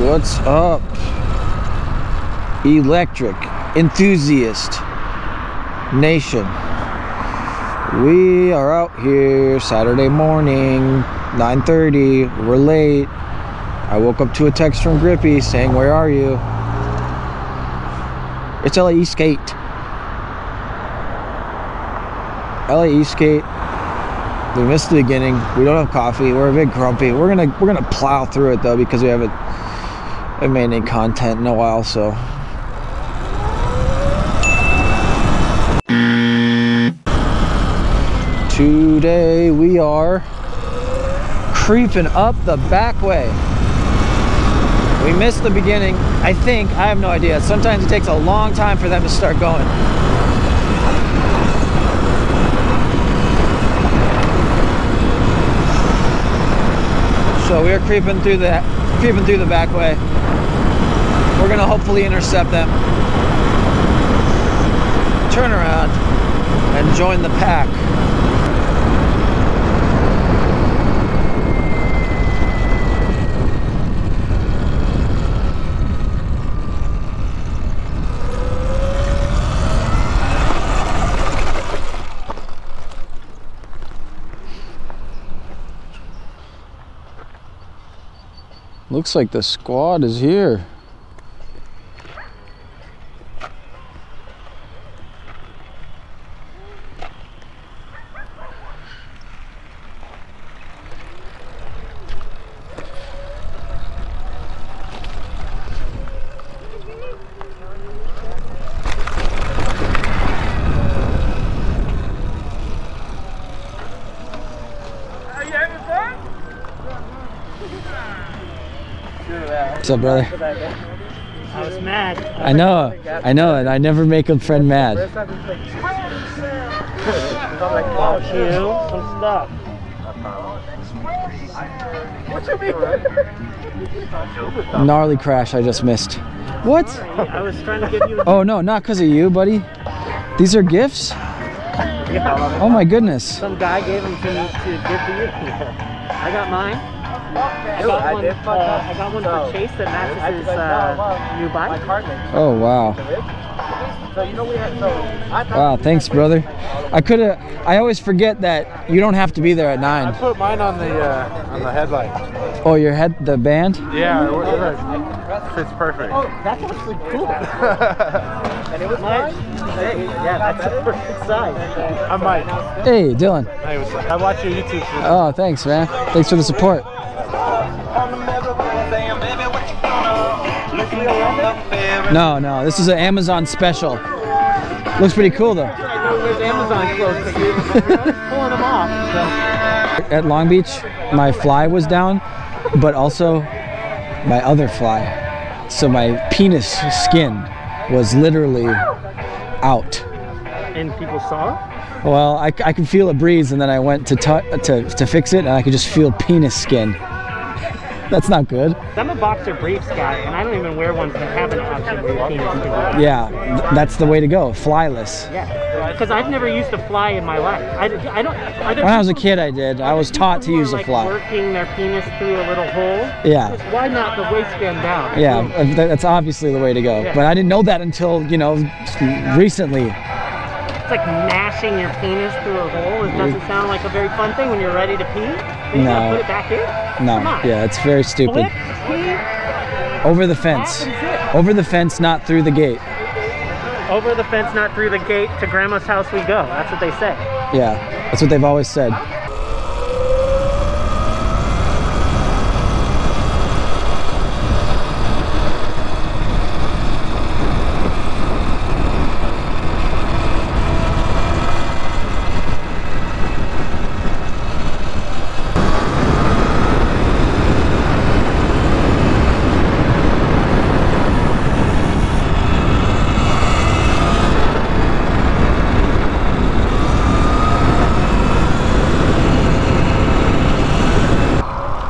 What's up, electric enthusiast nation? We are out here Saturday morning, 9:30. We're late. I woke up to a text from Grippy saying, "Where are you?" It's LAESK8. LAESK8. We missed the beginning. We don't have coffee. We're a bit grumpy. We're gonna plow through it though, because we haven't made any content in a while. So today we are creeping up the back way. We missed the beginning. I think, I have no idea. Sometimes it takes a long time for them to start going. So we are creeping through the back way. We're gonna hopefully intercept them, turn around, and join the pack. Looks like the squad is here. What's up, brother? I was mad. I know, and I never make a friend mad. I'll show some stuff. What you mean? Gnarly crash I just missed. What? I was trying to give you a gift. Oh no, not because of you, buddy. These are gifts? Yeah. Oh my goodness. Some guy gave them to me to give to you. I got mine. I got one for Chase that matches his new bike. Oh wow! Wow, thanks, brother. I always forget that you don't have to be there at 9. I put mine on the headlight. Oh, your head, the band? Yeah, it fits perfect. Oh, that's actually cool. And it was mine. Yeah, that's a perfect size. I'm Mike. Hey, Dylan. Hey, what's up? I watch your YouTube. Oh, thanks, man. Thanks for the support. No, this is an Amazon special. Looks pretty cool though. At Long Beach, my fly was down, but also my other fly. So my penis skin was literally out. And people saw it? Well, I could feel a breeze, and then I went to fix it, and I could just feel penis skin. That's not good. I'm a boxer briefs guy, and I don't even wear ones that have an option where you can't. Yeah, that's the way to go, flyless. Yeah, because I've never used a fly in my life. When I was a kid, I did. I was taught to use a fly. Working their penis through a little hole. Yeah. Just, why not the waistband down? Yeah, that's obviously the way to go. Yeah. But I didn't know that until, you know, recently. It's like mashing your penis through a hole. It doesn't sound like a very fun thing when you're ready to pee. You no. Put it back in? No. Yeah, it's very stupid. Over the fence. Over the fence, not through the gate. Over the fence, not through the gate. To grandma's house we go. That's what they say. Yeah, that's what they've always said.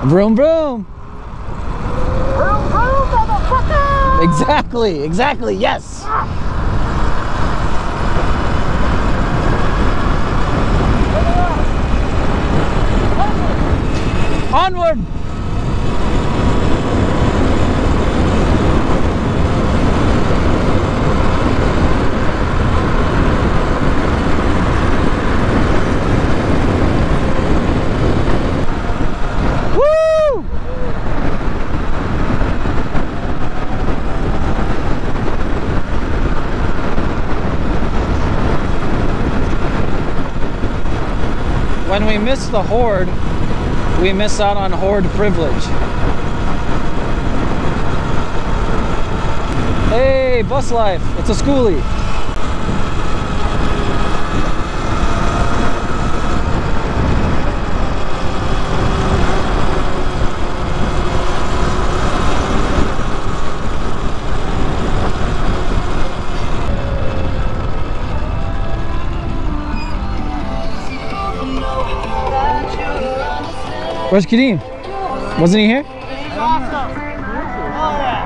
Vroom, vroom. Vroom, vroom, motherfucker! Exactly, yes! Onward! we miss the horde, we miss out on horde privilege. Hey, bus life, it's a schoolie. Where's Kadeem? Wasn't he here? This is awesome. All right.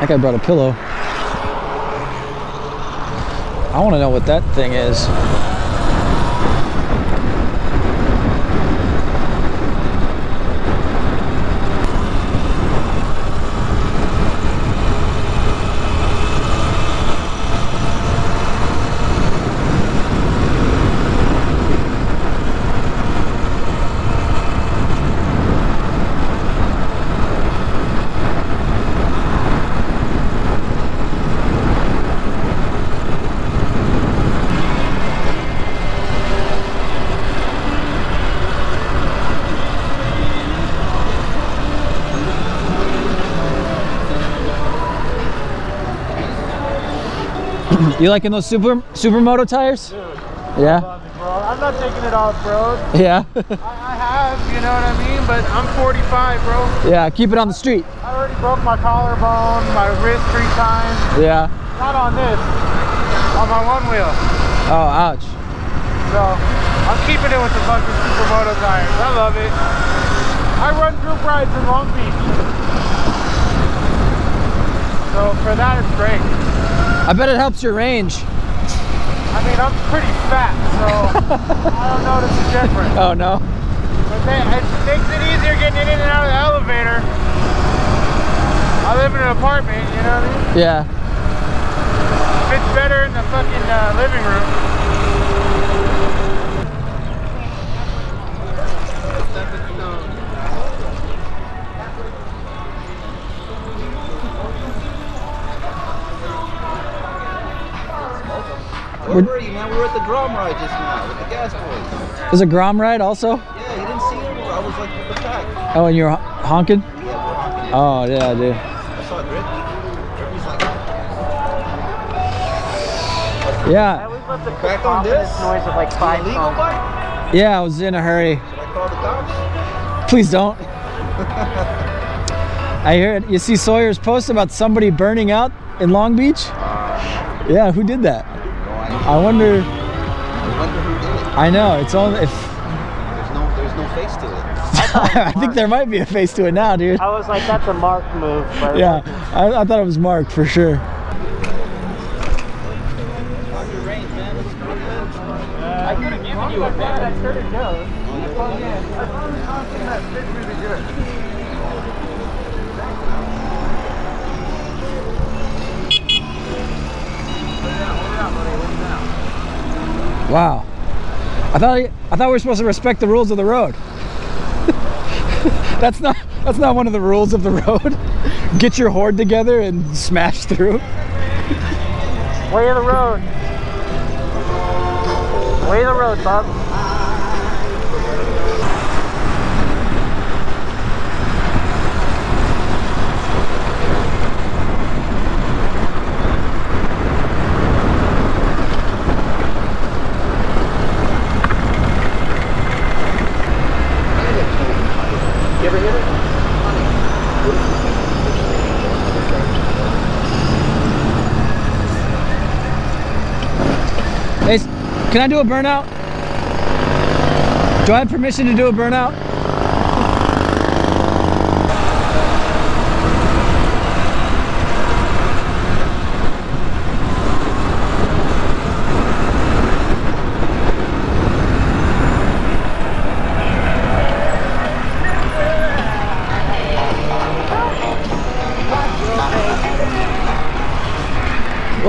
That guy brought a pillow. I want to know what that thing is. You liking those supermoto tires? Dude, yeah. I love it, bro. I'm not taking it off road. Yeah. I have, you know what I mean? But I'm 45, bro. Yeah, keep it on the street. I already broke my collarbone, my wrist 3 times. Yeah. Not on this. On my one wheel. Oh, ouch. So, I'm keeping it with the fucking supermoto tires. I love it. I run group rides in Long Beach. So, for that, it's great. I bet it helps your range. I mean, I'm pretty fat, so I don't notice the difference. Oh, no. But it makes it easier getting in and out of the elevator. I live in an apartment, you know what I mean? Yeah. Fits better in the fucking living room. Where were you, man? We were at the Grom Ride just now with the gas boys. There's a Grom Ride also? Yeah, you didn't see it. I was like with the pack. Oh, and you were honking? Yeah, we were honking. Oh, yeah, dude. I saw Grippy. Grippy's like... Yeah. I always left the back on this noise of like 5 legal bike? Yeah, I was in a hurry. Should I call the cops? Please don't. I hear it. You see Sawyer's post about somebody burning out in Long Beach? Yeah, who did that? I wonder who did it. I know, it's only if... There's no face to it. I think there might be a face to it now, dude. I was like, that's a Mark move. But yeah, I thought it was Mark for sure. I could have given you a bag. I could have known. I found the content that fit really good. Wow. I thought we were supposed to respect the rules of the road. that's not one of the rules of the road. Get your horde together and smash through. Way of the road. Way of the road, Bob. Hey, can I do a burnout? Do I have permission to do a burnout?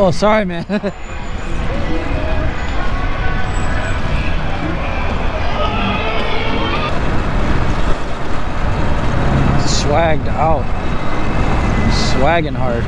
Oh, sorry, man. Swagged out. Swagging hard.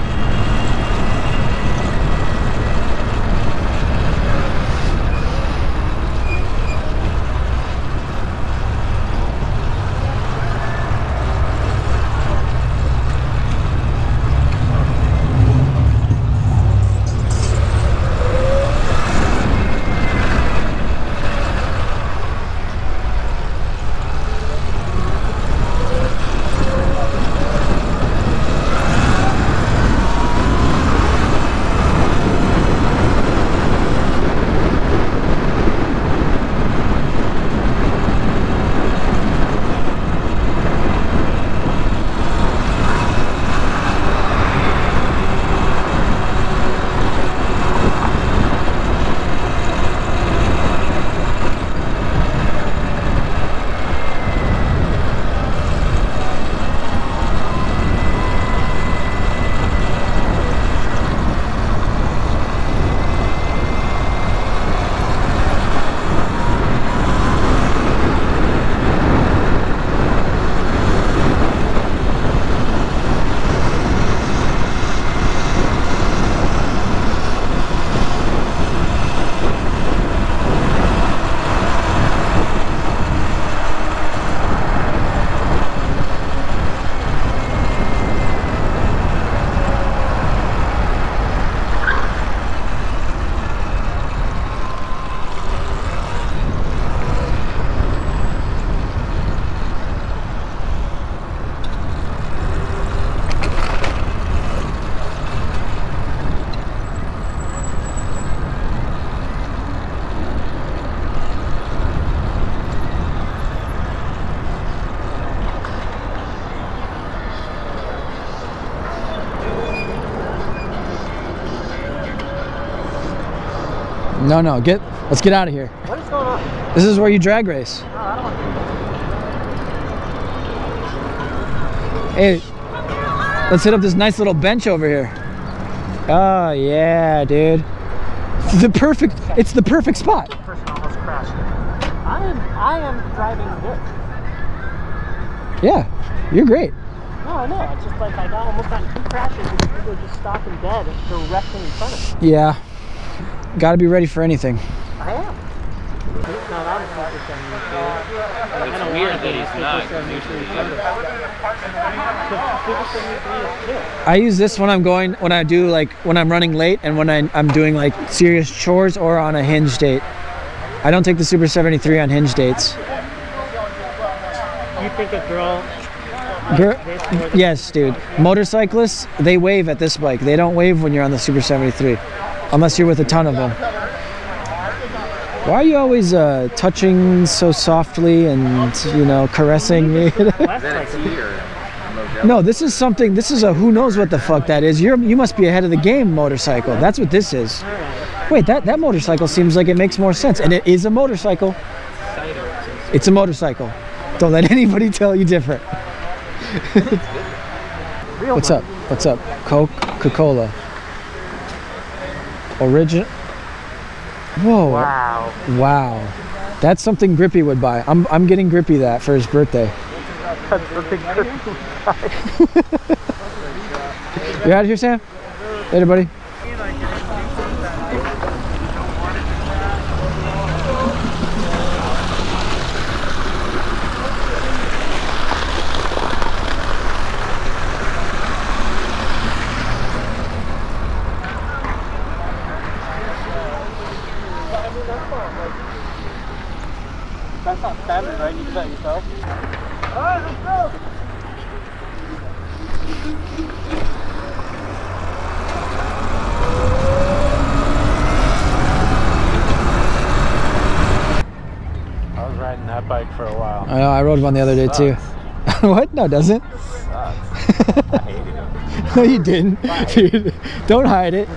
No, no, let's get out of here. What is going on? This is where you drag race. No, I don't want to. Hey, let's hit up this nice little bench over here. Oh yeah, dude. It's the perfect spot. The person almost crashed. I am driving good. Yeah, you're great. No, I know. It's just like I got almost on two crashes and people were just stopping dead directly in front of me. Yeah. Gotta be ready for anything. I am. It's weird that he's not. I use this when I'm going, when I'm running late and when I'm doing like serious chores or on a hinge date. I don't take the Super 73 on hinge dates. You think a girl... Yes, dude. Motorcyclists, they wave at this bike. They don't wave when you're on the Super 73. Unless you're with a ton of them. Why are you always touching so softly and, you know, caressing me? No, this is something, this is a who knows what the fuck that is. You must be ahead of the game motorcycle. That's what this is. Wait, that motorcycle seems like it makes more sense. And it is a motorcycle. It's a motorcycle. Don't let anybody tell you different. What's up? What's up? Coca-Cola. Original. Whoa. Wow. Wow. That's something Grippy would buy. I'm getting Grippy that for his birthday. That's something Grippy would buy. You're out of here, Sam? Later, buddy. One the other day too. What? No, it doesn't. It sucks. I hated it. No, you didn't. Dude, don't hide it.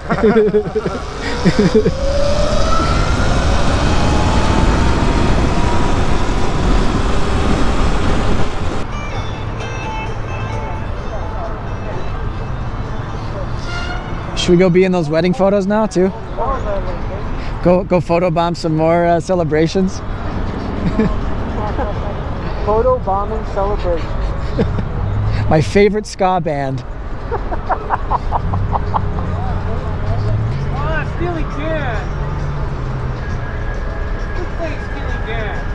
Should we go be in those wedding photos now too? Go photobomb some more celebrations. Photo bombing celebrations. My favorite ska band. Oh, Steely Dan. Who plays Steely Dan?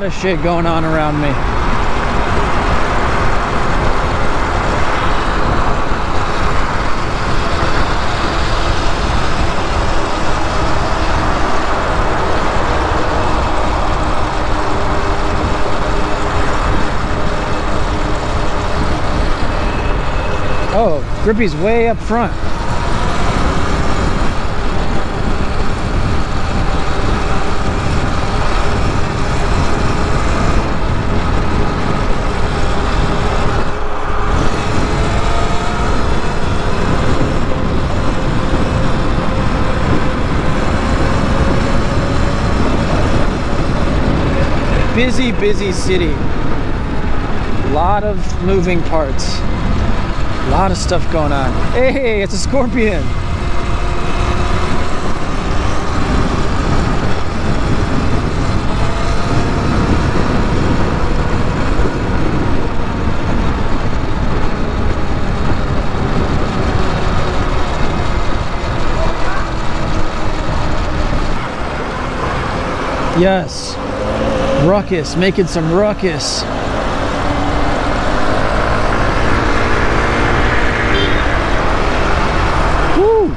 Of shit going on around me. Oh, Grippy's way up front. Busy, busy city. A lot of moving parts. A lot of stuff going on. Hey, it's a scorpion. Yes. Ruckus, making some ruckus. Woo!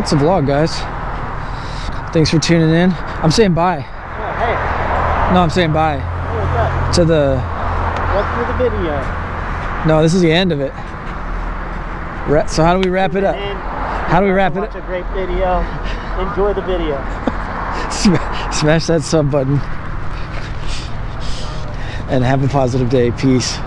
That's a vlog, guys. Thanks for tuning in. I'm saying bye. Yeah, hey. No, I'm saying bye. Hey, what's up? To the... What's with the video? No, this is the end of it. So how do we wrap it up? How do we wrap it up? Watch a great video. Enjoy the video. Smash that sub button. And have a positive day. Peace.